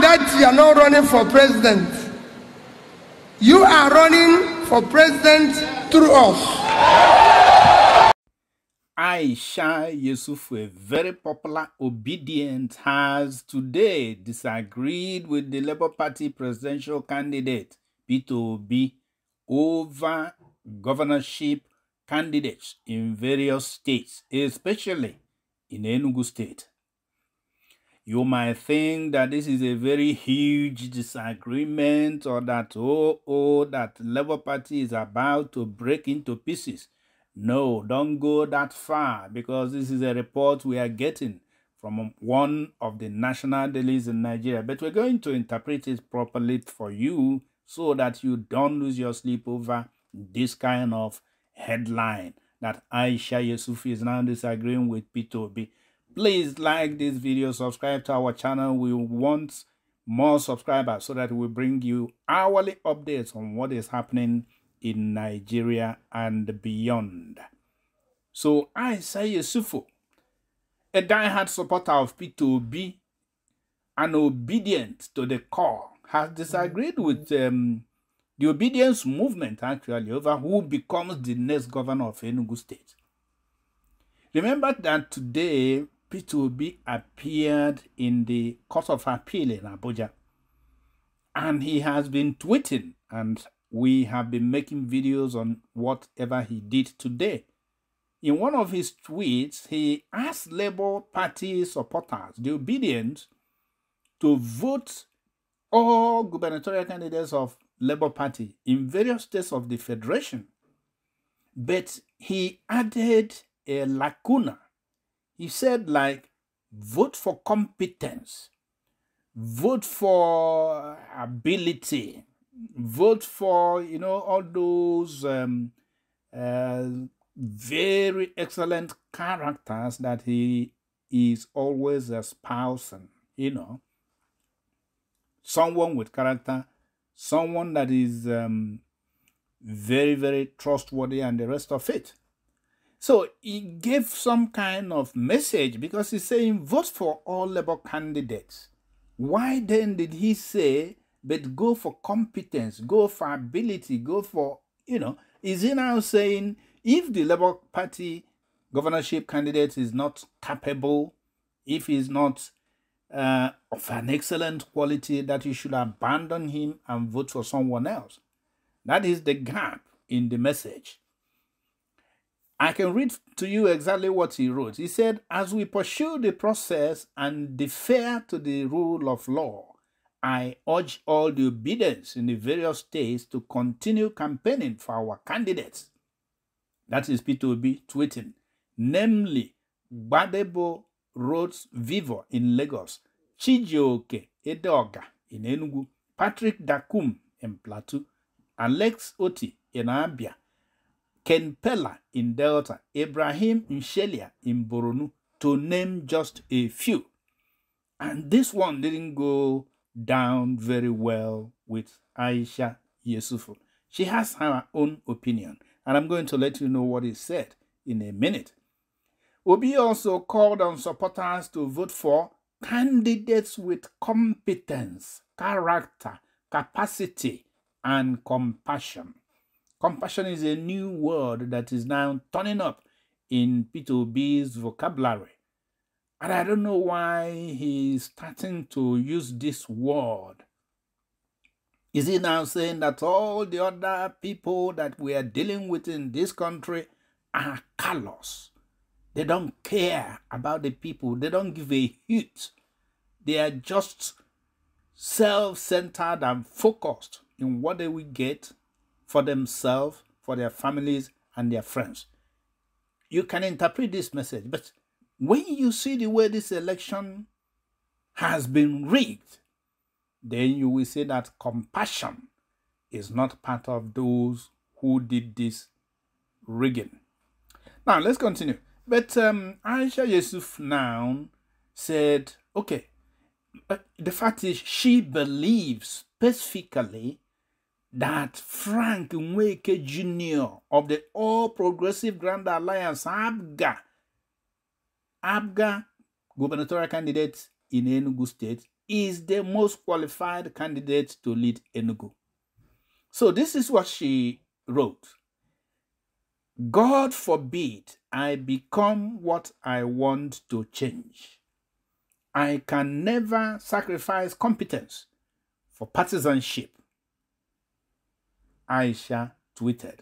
fact that you are not running for president, you are running for president through us. Aisha Yesufu, a very popular Obidient, has today disagreed with the Labour Party presidential candidate Peter Obi over governorship candidates in various states, especially in Enugu State. You might think that this is a very huge disagreement, or that, that Labour Party is about to break into pieces. No, don't go that far, because this is a report we are getting from one of the national dailies in Nigeria. But we're going to interpret it properly for you so that you don't lose your sleep over this kind of headline that Aisha Yesufu is now disagreeing with Peter Obi. Please like this video, subscribe to our channel. We want more subscribers so that we bring you hourly updates on what is happening in Nigeria and beyond. So Aisha Yesufu, a diehard supporter of Peter Obi and obedient to the core, has disagreed with the Obedience movement actually over who becomes the next governor of Enugu State. Remember that today Peter Obi appeared in the Court of Appeal in Abuja, and he has been tweeting, and we have been making videos on whatever he did today. In one of his tweets, he asked Labour Party supporters, the Obedients, to vote all gubernatorial candidates of Labour Party in various states of the Federation. But he added a lacuna. He said, like, vote for competence, vote for ability, vote for, you know, all those very excellent characters that he is always espousing, you know. Someone with character, someone that is very, very trustworthy and the rest of it. So he gave some kind of message, because he's saying vote for all Labour candidates. Why then did he say, but go for competence, go for ability, go for, you know? Is he now saying if the Labour Party governorship candidate is not capable, if he's not of an excellent quality, that you should abandon him and vote for someone else? That is the gap in the message. I can read to you exactly what he wrote. He said, as we pursue the process and defer to the rule of law, I urge all the Obedients in the various states to continue campaigning for our candidates. That is Peter Obi tweeting. Namely, Gbadebo Rhodes-Vivour in Lagos, Chijioke Edeoga in Enugu, Patrick Dakum in Plateau, Alex Otti in Abia, Ken Pela in Delta, Ibrahim Mshelia in Borno, to name just a few. And this one didn't go down very well with Aisha Yesufu. She has her own opinion, and I'm going to let you know what is said in a minute. Obi also called on supporters to vote for candidates with competence, character, capacity, and compassion. Compassion is a new word that is now turning up in Peter Obi's vocabulary. And I don't know why he's starting to use this word. Is he now saying that all the other people that we are dealing with in this country are callous? They don't care about the people. They don't give a hoot. They are just self-centered and focused in what they will get for themselves, for their families, and their friends. You can interpret this message, but when you see the way this election has been rigged, then you will see that compassion is not part of those who did this rigging. Now, let's continue. But Aisha Yesufu now said, okay, the fact is she believes specifically that Frank Nweke Jr. of the All Progressives Grand Alliance, APGA gubernatorial candidate in Enugu State, is the most qualified candidate to lead Enugu. So this is what she wrote. God forbid I become what I want to change. I can never sacrifice competence for partisanship, Aisha tweeted.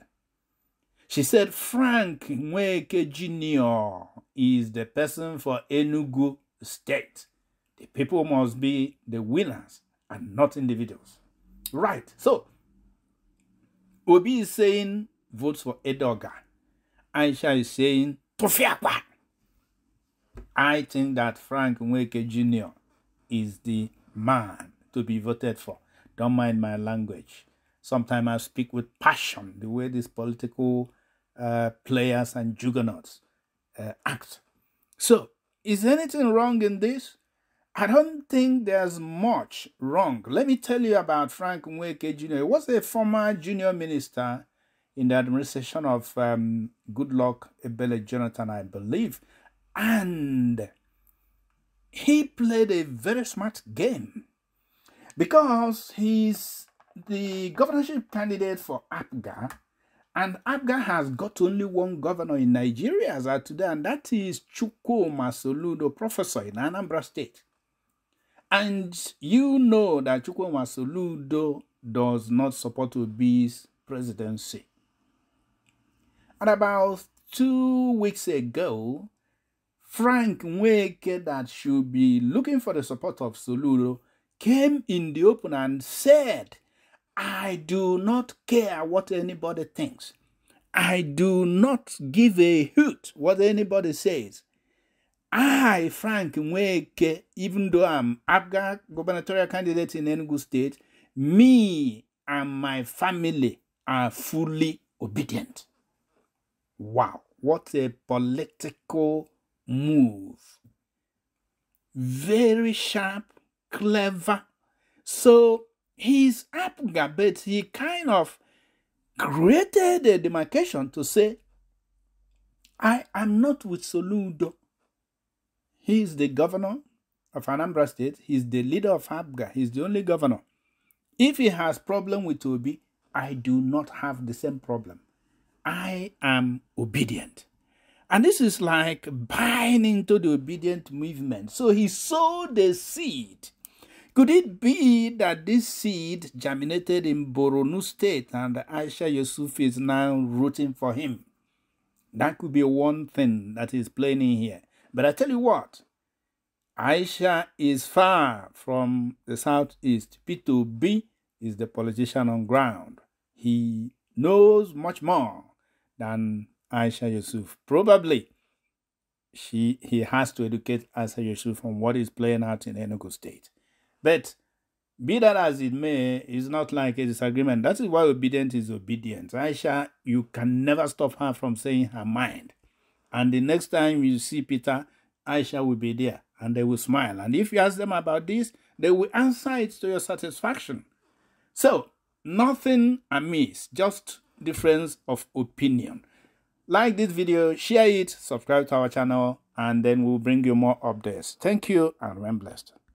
She said Frank Nweke Jr. is the person for Enugu State. The people must be the winners and not individuals. Right. So, Obi is saying votes for Edeoga. Aisha is saying Tofiakpa. I think that Frank Nweke Jr. is the man to be voted for. Don't mind my language. Sometimes I speak with passion, the way these political players and juggernauts act. So, is anything wrong in this? I don't think there's much wrong. Let me tell you about Frank Nweke Jr. He was a former junior minister in the administration of Goodluck Ebele Jonathan, I believe. And he played a very smart game because he's the governorship candidate for APGA, and APGA has got only one governor in Nigeria as of today, and that is Chukwuma Soludo, professor in Anambra State. And you know that Chukwuma Soludo does not support Obi's presidency. And about 2 weeks ago, Frank Nweke, that should be looking for the support of Soludo, came in the open and said, I do not care what anybody thinks. I do not give a hoot what anybody says. I, Frank Nweke, even though I'm APGA gubernatorial candidate in Enugu State, me and my family are fully obedient. Wow, what a political move. Very sharp, clever. So he's APGA, but he kind of created a demarcation to say, I am not with Soludo. He is the governor of Anambra State. He's the leader of APGA. He's the only governor. If he has problem with Obi, I do not have the same problem. I am obedient. And this is like buying into the obedient movement. So he sowed a seed. Could it be that this seed germinated in Borno State and Aisha Yesufu is now rooting for him? That could be one thing that is playing in here. But I tell you what, Aisha is far from the southeast. Peter Obi is the politician on ground. He knows much more than Aisha Yesufu. Probably he has to educate Aisha Yesufu on what is playing out in Enugu State. But be that as it may, it's not like a disagreement. That is why obedient is obedient. Aisha, you can never stop her from saying her mind. And the next time you see Peter, Aisha will be there and they will smile. And if you ask them about this, they will answer it to your satisfaction. So, nothing amiss, just difference of opinion. Like this video, share it, subscribe to our channel, and then we'll bring you more updates. Thank you and remain blessed.